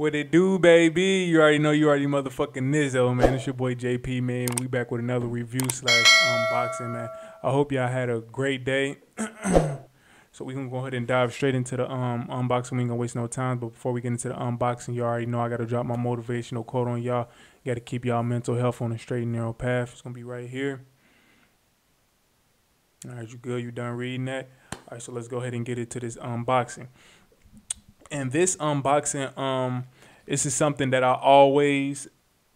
What it do, baby? You already know, you already motherfucking Nizzo, man. It's your boy JP, man. We back with another review /unboxing, man. I hope y'all had a great day. So we can go ahead and dive straight into the unboxing. We ain't gonna waste no time. But before we get into the unboxing, you already know I gotta drop my motivational quote on y'all. Gotta keep y'all mental health on a straight and narrow path. It's gonna be right here. All right, you good? You done reading that? All right, so let's go ahead and get into this unboxing. And this unboxing, this is something that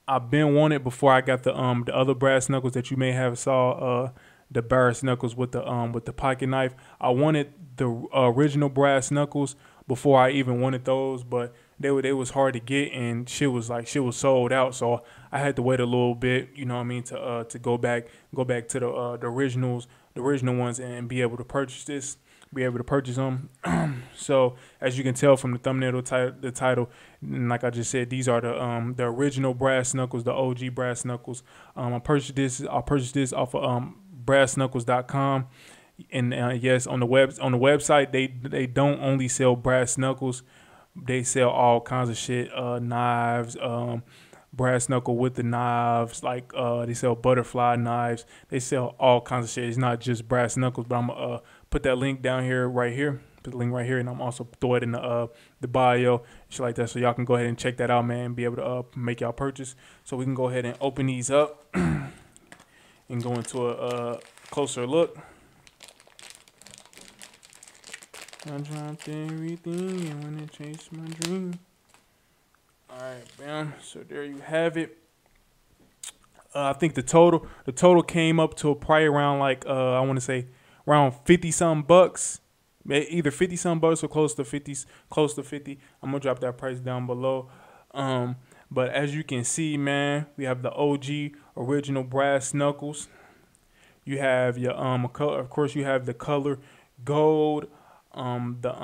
I've been wanted before I got the other brass knuckles that you may have saw, the brass knuckles with the pocket knife. I wanted the original brass knuckles before I even wanted those, but they was hard to get and shit was sold out. So I had to wait a little bit, you know what I mean, to go back to the original ones and be able to purchase this. Be able to purchase them. So as you can tell from the thumbnail, the title, and like I just said, these are the original brass knuckles, the OG brass knuckles. I purchased this off of brassknuckles.com, and yes, on the website they don't only sell brass knuckles, they sell all kinds of shit, knives, brass knuckle with the knives, like they sell butterfly knives, they sell all kinds of shit. It's not just brass knuckles, but I'm put that link down here, right here, and I'm also throw it in the bio, shit like that, so y'all can go ahead and check that out, man, and be able to make y'all purchase. So we can go ahead and open these up and go into a closer look. I dropped everything and went and chased my dream. All right, bam. So there you have it. I think the total came up to probably around like I want to say around 50-some bucks, either 50-some bucks or close to 50. I'm gonna drop that price down below. But as you can see, man, we have the OG original brass knuckles. You have your of course you have the color gold. The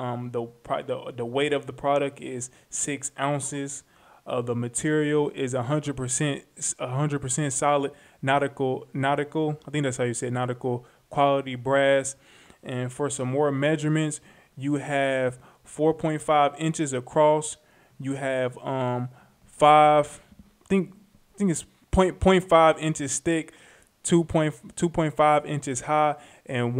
weight of the product is 6 ounces. The material is 100% solid nautical. I think that's how you say it, nautical quality brass. And for some more measurements, you have 4.5 inches across. You have 5, I think it's 0.5 inches thick, 2.5 inches high, and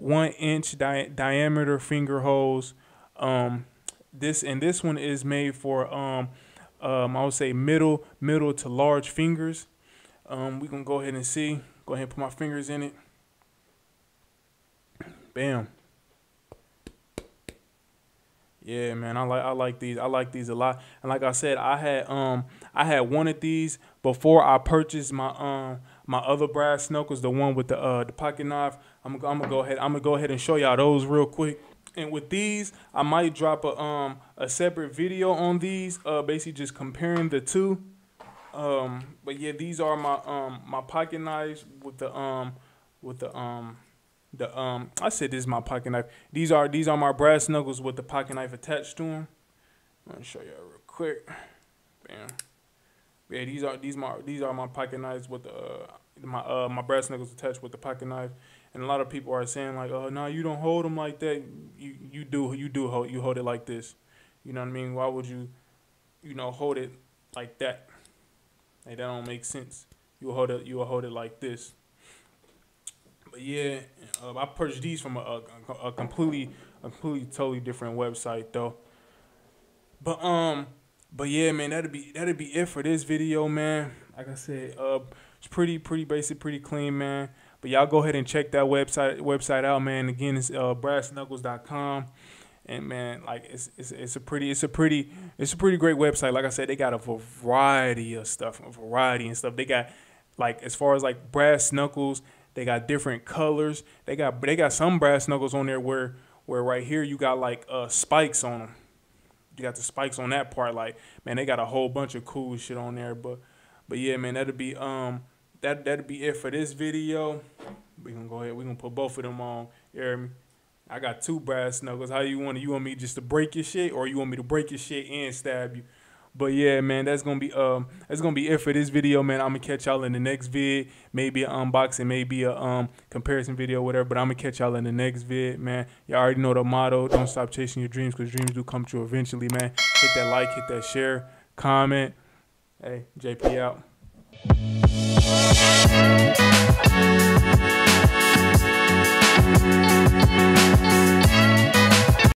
one inch diameter finger holes. This one is made for I would say middle to large fingers. We can go ahead and see. Go ahead and put my fingers in it. Bam. Yeah, man, I like these a lot. And like I said, I had wanted these before I purchased my my other brass knuckles, the one with the pocket knife. I'm gonna go ahead and show y'all those real quick. And with these, I might drop a separate video on these, basically just comparing the two. But yeah, these are my my pocket knives with the I said this is my pocket knife. These are my brass knuckles with the pocket knife attached to them. I'm gonna show y'all real quick. Bam. Yeah, these are my pocket knives with the my brass knuckles attached with the pocket knife. And a lot of people are saying like, oh no, you don't hold them like that. You hold it like this. You know what I mean? Why would you hold it like that? Like, that don't make sense. You hold it like this. But yeah, I purchased these from a completely totally different website though. But yeah, man, that'd be it for this video, man. Like I said, it's pretty basic, pretty clean, man. But y'all go ahead and check that website out, man. Again, it's brassknuckles.com. And man, like it's a pretty great website. Like I said, they got a variety of stuff, They got, like, as far as like brass knuckles, they got different colors. They got some brass knuckles on there where right here you got like spikes on them. You got the spikes on that part. Like, man, they got a whole bunch of cool shit on there. But yeah, man, that'd be it for this video. We gonna go ahead. We gonna put both of them on. You hear me? I got 2 brass knuckles. How you want it? You want me just to break your shit, or you want me to break your shit and stab you? But yeah, man, that's gonna be it for this video, man. I'm gonna catch y'all in the next vid. Maybe an unboxing, maybe a comparison video, whatever. But I'm gonna catch y'all in the next vid, man. Y'all already know the motto: don't stop chasing your dreams, cause dreams do come true eventually, man. hit that like, hit that share, comment. Hey, JP out.